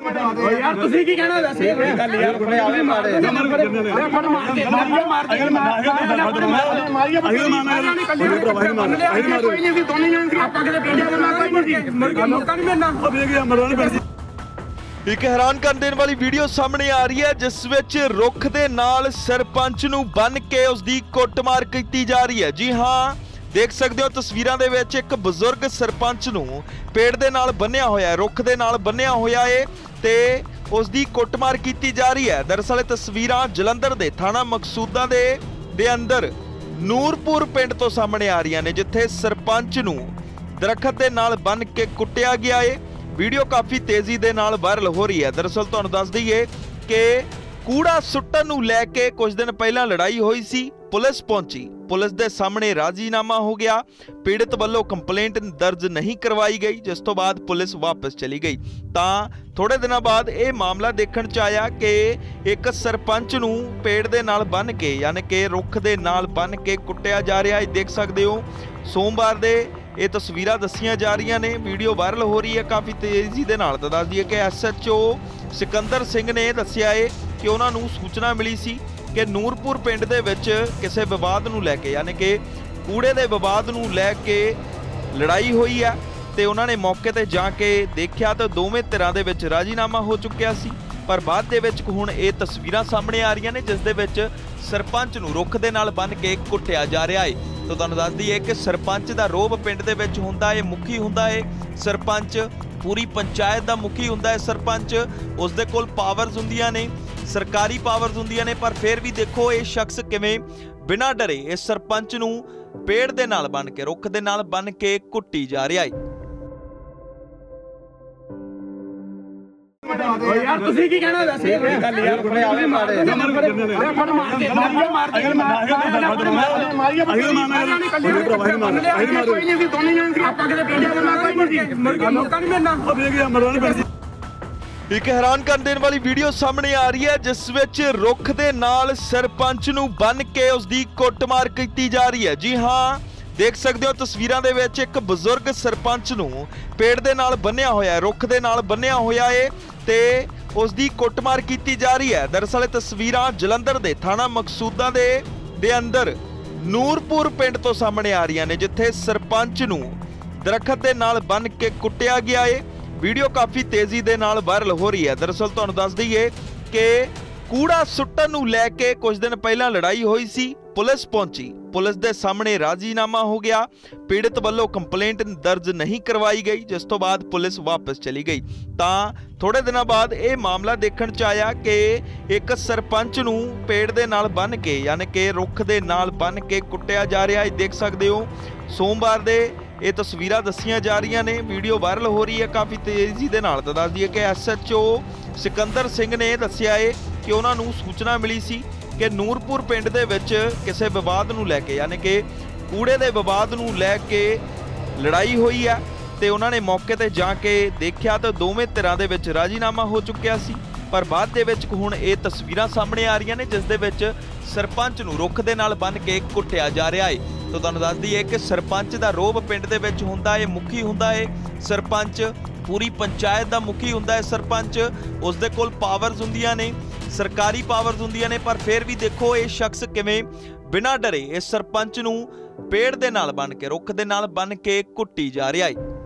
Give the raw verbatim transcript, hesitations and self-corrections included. यार तुसी की कहना वैसे ही गल यार कोई मारे फट मार के मार के कोई नहीं दोनों ने आपा के पेंडिया में मौका नहीं मिलना अब ये गया मरवाने पड़े। एक हैरान कर देने वाली वीडियो सामने आ रही है जिस विच रुख दे नाल सरपंच नूं बन के उसकी कुटमार की जा रही है। जी हाँ देख सकते हो तस्वीरां दे विच एक बजुर्ग सरपंच नूं पेड़ दे नाल बन्निया होया रुख दे नाल बन्निया होया है ते उसकी कुटमार की जा रही है। दरअसल तस्वीरां जलंधर दे थाना मकसूदां दे दे अंदर नूरपुर पिंड तो सामने आ रही ने जिथे सरपंच नूं दरखत दे नाल बन के कुटिया गया है। वीडियो काफ़ी तेज़ी दे नाल वायरल हो रही है। दरअसल तुहानूं दस दईए कि कूड़ा सुट्टन नूं लैके कुछ दिन पहला लड़ाई हुई सी, पुलिस पहुंची, पुलिस दे सामने राजीनामा हो गया, पीड़ित वालों कंप्लेंट दर्ज नहीं करवाई गई जिस तो बाद पुलिस वापस चली गई। तां थोड़े दिनों बाद यह मामला देखण च आया कि एक सरपंच नूं पेड़ दे नाल बन के यानी कि रुख दे नाल बन के कुटिया जा रहा है। देख सकते हो सोमवार दे ये तस्वीरां दसियां जा रही ने, वीडियो वायरल हो रही है काफ़ी तेज़ी दे नाल। तां दस दईए कि S H O Sikandar Singh ने दस्सिया है कि उन्होंने सूचना मिली सी कि नूरपुर पिंड दे विच किसी विवाद नूं लैके यानी कि कूड़े दे विवाद नूं लैके लड़ाई हुई है ते उन्होंने मौके ते जाके देखिया तो दोवें धिरां दे विच राजीनामा हो चुक्या सी। पर बाद दे विच हुण ये तस्वीरां सामने आ रही ने जिस दे विच सरपंच नूं रुख दे नाल बन के कुटिया जा रहा है। तो तुहानूं दस दईए कि सरपंच दा रोब पिंड दे विच हुंदा है, मुखी हुंदा है, सरपंच पूरी पंचायत दा मुखी हुंदा है, सरपंच उस दे कोल पावर्स हुंदियां ने, सरकारी पावर्स हुंदियां ने। पर फिर भी देखो ये शख्स किवें बिना डरे इस सरपंच नूं पेड़ दे नाल बन के रुख दे नाल बन के कुट्टी जा रहा है। यार तुसी की कहना वैसे ही गल यार कोई आवे मारे फट मार के मार के कोई नहीं दोनों ने आपा के पेंडिया में मौका नहीं मिलना अब ये गया मरवाने पड़े। एक हैरान कर देने वाली वीडियो सामने आ रही है जिस विच रुख दे नाल सरपंच नूं बन के उसकी कुटमार की जा रही है। जी हाँ देख सकते हो तस्वीरां दे विच एक बजुर्ग सरपंच नूं पेड़ दे नाल बन्निया होया रुख दे नाल बन्निया होया है ते उसकी कुटमार की जा रही है। दरअसल तस्वीरां जलंधर दे थाना मकसूदां दे दे अंदर नूरपुर पिंड तो सामने आ रही ने जिथे सरपंच नूं दरखत दे नाल बन के कुटिया गया है। वीडियो काफ़ी तेज़ी दे नाल वायरल हो रही है। दरअसल तुहानूं दस दईए कि कूड़ा सुट्टन नूं लैके कुछ दिन पहला लड़ाई हुई सी, पुलिस पहुंची, पुलिस दे सामने राजीनामा हो गया, पीड़ित वालों कंप्लेंट दर्ज नहीं करवाई गई जिस तो बाद पुलिस वापस चली गई। तां थोड़े दिनों बाद ये मामला देखण च आया कि एक सरपंच नूं पेड़ दे नाल बन के यानी कि रुख दे नाल बन के कुटिया जा रहा है। देख सकते हो सोमवार दे ये तस्वीरां दसियां जा रही ने, वीडियो वायरल हो रही है काफ़ी तेज़ी दे नाल। तां दस दईए कि S H O Sikandar Singh ने दस्सिया है कि उन्होंने सूचना मिली सी कि नूरपुर पिंड दे विच किसी विवाद नूं लैके यानी कि कूड़े दे विवाद नूं लैके लड़ाई हुई है ते उन्होंने मौके ते जाके देखिया तो दोवें धिरां दे विच राजीनामा हो चुक्या सी। पर बाद दे विच हुण ये तस्वीरां सामने आ रही ने जिस दे विच सरपंच नूं रुख दे नाल बन के कुटिया जा रहा है। तो तुहानूं दस दईए कि सरपंच दा रोब पिंड दे विच हुंदा है, मुखी हुंदा है, सरपंच पूरी पंचायत दा मुखी हुंदा है, सरपंच उस दे कोल पावर्स हुंदियां ने, सरकारी पावर्स हुंदियां ने। पर फिर भी देखो ये शख्स किवें बिना डरे इस सरपंच नूं पेड़ दे नाल बन के रुख दे नाल बन के कुट्टी जा रहा है।